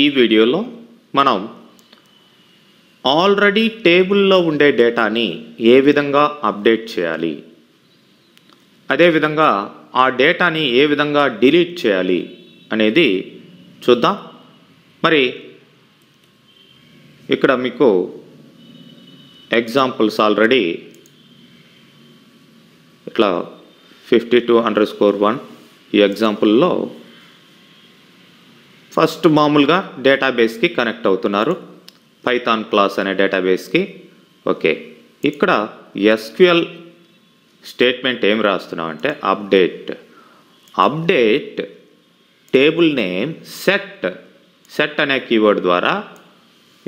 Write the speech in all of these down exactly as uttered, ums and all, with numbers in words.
ఈ వీడియోలో మనం ఆల్రెడీ టేబుల్లో ఉండే డేటాని ఏ విధంగా అప్డేట్ చేయాలి, అదే విధంగా ఆ డేటాని ఏ విధంగా డిలీట్ చేయాలి అనేది చూద్దాం. మరి ఇక్కడ మీకు ఎగ్జాంపుల్స్ ఆల్రెడీ ఇట్లా fifty two underscore one ఈ ఎగ్జాంపుల్లో ఫస్ట్ మామూలుగా డేటాబేస్కి కనెక్ట్ అవుతున్నారు, పైథాన్ క్లాస్ అనే డేటాబేస్కి. ఓకే, ఇక్కడ ఎస్క్యూఎల్ స్టేట్మెంట్ ఏం రాస్తున్నాం అంటే update update table name set set అనే కీవర్డ్ ద్వారా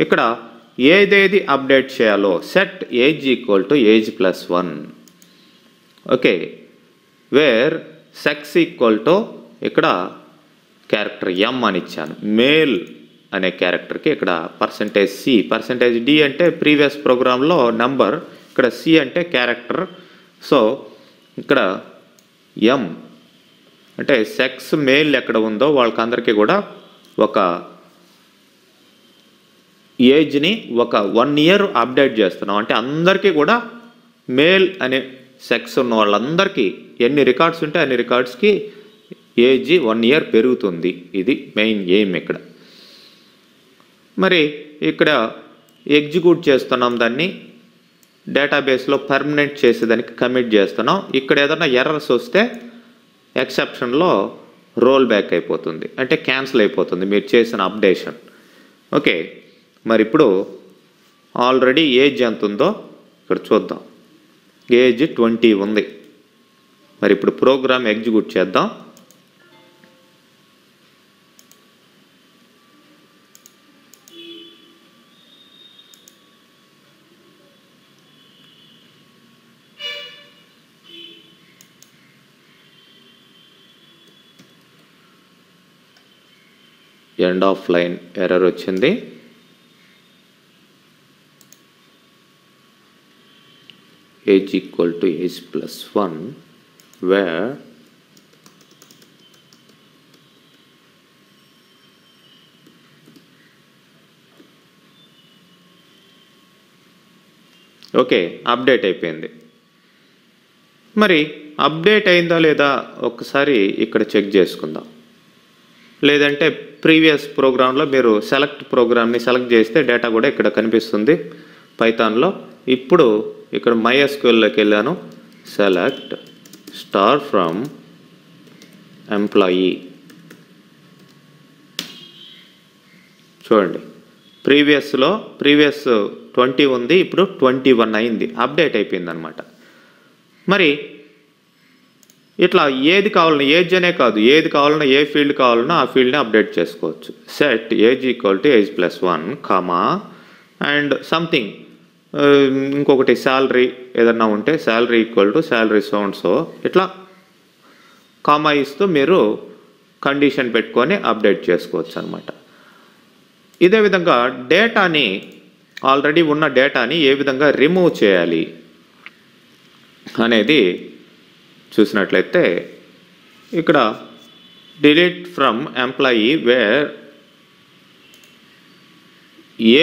ఇక్కడ ఏదేది అప్డేట్ చేయాలో set age equal to age plus one. Okay, where sex equal to ఇక్కడ క్యారెక్టర్ ఎం అని ఇచ్చాను, మేల్ అనే క్యారెక్టర్కి ఇక్కడ పర్సంటేజ్ సి, పర్సంటేజ్ డి అంటే ప్రీవియస్ ప్రోగ్రాంలో నెంబర్, ఇక్కడ సి అంటే క్యారెక్టర్. సో ఇక్కడ ఎం అంటే సెక్స్ మేల్ ఎక్కడ ఉందో వాళ్ళకందరికీ కూడా ఒక ఏజ్ని ఒక వన్ ఇయర్ అప్డేట్ చేస్తున్నాం. అంటే అందరికీ కూడా మేల్ అనే సెక్స్ ఉన్న వాళ్ళందరికీ ఎన్ని రికార్డ్స్ ఉంటే అన్ని రికార్డ్స్కి ఏజ్ వన్ ఇయర్ పెరుగుతుంది. ఇది మెయిన్ ఎయిమ్ ఇక్కడ. మరి ఇక్కడ ఎగ్జిక్యూట్ చేస్తున్నాం, దాన్ని డేటాబేస్లో పర్మనెంట్ చేసేదానికి కమిట్ చేస్తున్నాం. ఇక్కడ ఏదైనా ఎర్రర్స్ వస్తే ఎక్సెప్షన్లో రోల్ బ్యాక్ అయిపోతుంది, అంటే క్యాన్సిల్ అయిపోతుంది మీరు చేసిన అప్డేషన్. ఓకే, మరి ఇప్పుడు ఆల్రెడీ ఏజ్ ఎంత ఉందో ఇక్కడ చూద్దాం, ఏజ్ ట్వంటీ ఉంది. మరి ఇప్పుడు ప్రోగ్రామ్ ఎగ్జిక్యూట్ చేద్దాం. ఎండ్ ఆఫ్ లైన్ ఎర్రర్ వచ్చింది. Age equal to age plus one where okay update అయిపోయింది. మరి అప్డేట్ అయిందా లేదా ఒకసారి ఇక్కడ చెక్ చేసుకుందాం, లేదంటే ప్రీవియస్ ప్రోగ్రాంలో మీరు సెలెక్ట్ ప్రోగ్రామ్ని సెలెక్ట్ చేస్తే డేటా కూడా ఇక్కడ కనిపిస్తుంది పైథాన్లో. ఇప్పుడు ఇక్కడ మైఎస్క్యూఎల్లోకి వెళ్ళాను, సెలెక్ట్ స్టార్ ఫ్రమ్ ఎంప్లాయీ. చూడండి ప్రీవియస్లో ప్రీవియస్ ట్వంటీ ఉంది, ఇప్పుడు ట్వంటీ వన్ అయింది, అప్డేట్ అయిపోయింది అనమాట. మరి ఇట్లా ఏది కావాలన్నా, ఏజ్ అనే కాదు ఏది కావాలన్నా, ఏ ఫీల్డ్ కావాలన్నా ఆ ఫీల్డ్ని అప్డేట్ చేసుకోవచ్చు. Set age equal to age plus one comma and something, ఇంకొకటి శాలరీ ఏదన్నా ఉంటే salary equal to salary sounds, ఇట్లా కామా ఇస్తూ మీరు కండిషన్ పెట్టుకొని అప్డేట్ చేసుకోవచ్చు అనమాట. ఇదే విధంగా డేటాని ఆల్రెడీ ఉన్న డేటాని ఏ విధంగా రిమూవ్ చేయాలి అనేది చూసినట్లయితే ఇక్కడ delete from employee where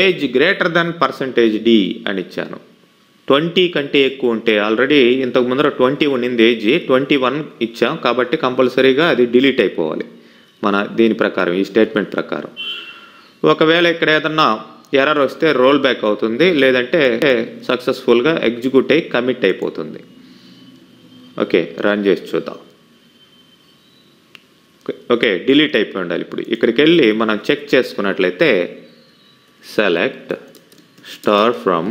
age greater than percentage D అని ఇచ్చాను. ట్వంటీ కంటే ఎక్కువ ఉంటే, ఆల్రెడీ ఇంతకు ముందర ట్వంటీ ఉన్నింది ఏజ్, ట్వంటీ వన్ ఇచ్చాం కాబట్టి కంపల్సరీగా అది డిలీట్ అయిపోవాలి మన దీని ప్రకారం, ఈ స్టేట్మెంట్ ప్రకారం. ఒకవేళ ఇక్కడ ఏదన్నా ఎర్రర్ వస్తే రోల్ బ్యాక్ అవుతుంది, లేదంటే సక్సెస్ఫుల్గా ఎగ్జిక్యూట్ అయ్యి కమిట్ అయిపోతుంది. ఓకే, రన్ చేసి చూద్దాం. ఓకే, డిలీట్ అయిపోయి ఉండాలి. ఇప్పుడు ఇక్కడికి వెళ్ళి మనం చెక్ చేసుకున్నట్లయితే సెలెక్ట్ స్టార్ ఫ్రమ్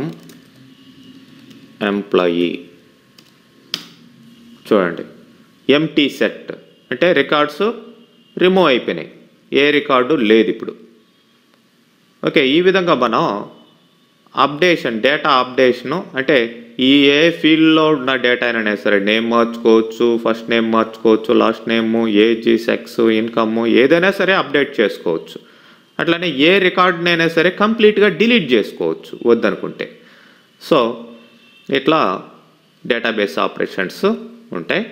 ఎంప్లాయీ. చూడండి ఎంటీ సెట్ అంటే రికార్డ్స్ రిమూవ్ అయిపోయినాయి, ఏ రికార్డు లేదు ఇప్పుడు. ఓకే, ఈ విధంగా మనం అప్డేషన్ డేటా అప్డేషను అంటే ఈ ఏ ఫీల్డ్లో ఉన్న డేటా అయినా సరే, నేమ్ మార్చుకోవచ్చు, ఫస్ట్ నేమ్ మార్చుకోవచ్చు, last name, age, sex, income ఏదైనా సరే అప్డేట్ చేసుకోవచ్చు. అట్లనే ఏ రికార్డునైనా సరే కంప్లీట్గా డిలీట్ చేసుకోవచ్చు వద్దనుకుంటే. సో ఇట్లా డేటాబేస్ ఆపరేషన్స్ ఉంటాయి.